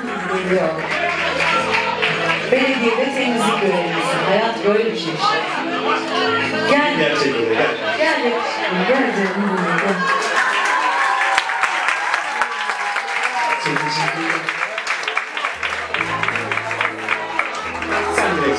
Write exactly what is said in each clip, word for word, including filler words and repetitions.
Yok. Belediyede temizlik görevlisi, hayat böyle bir şey. Gel. Gerçekten. Gel. Gel. Gel. Sen direkt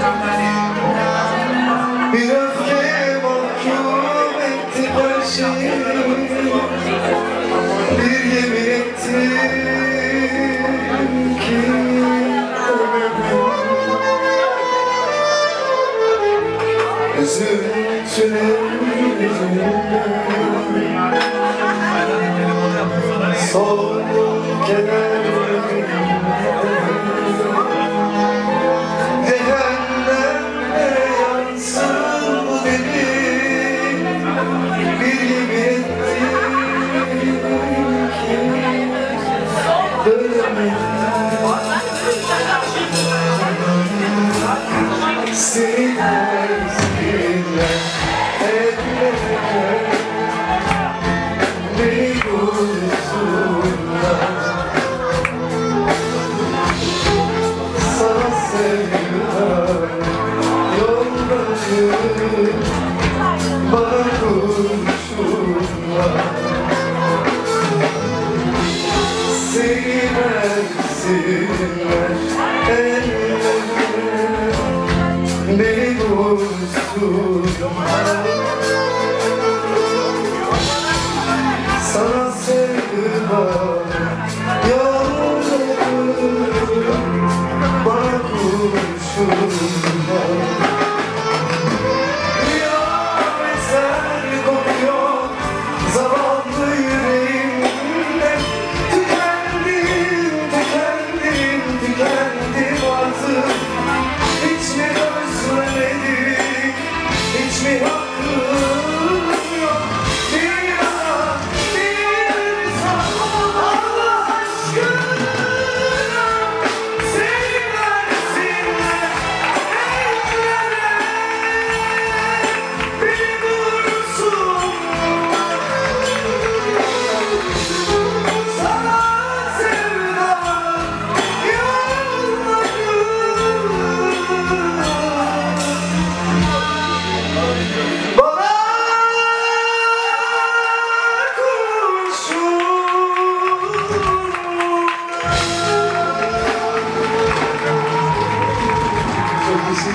Bir öfkeye mahkum etti her şeyi, bir yemin ettim ki ömrüm üzüntülerim üzüntülerim son kenarım. Beni bulsun, sana sevgi var, yollarım bana kurşun var. Rüyam eser kokuyor, zavallı yüreğimde tükendim, tükendim, tükendim artık. Hiç mi özlemedim, hiç mi hakkım yok? Bir ara, bir zaman Allah aşkına seni versinler ellere, beni vursunlar. Sana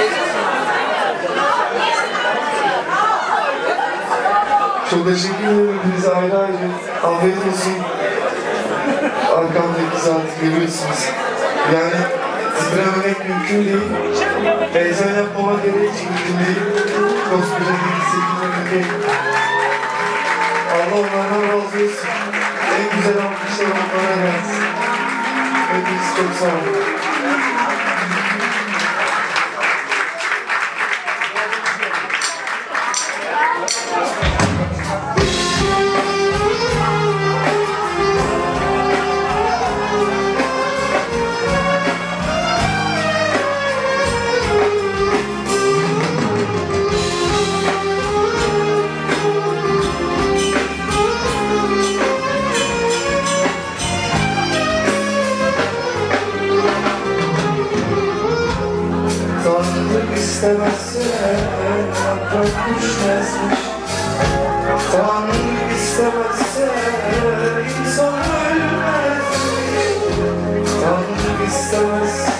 ederim. Hepinize ayrı ayrı afiyet olsun. Arkamdaki saat görüyorsunuz. Yani titrememek mümkün değil. Heyecan yapmama gereği hiç mümkün değil. Koskoca bir hissetmem değil. Allah onlardan razı olsun. En güzel almışlar onlara gelsin. Hepiniz çok sağ olun. İstemezsin, yaprak düşmezmiş. Tanrı istemezse insan ölmezmiş. Tanrı istemezse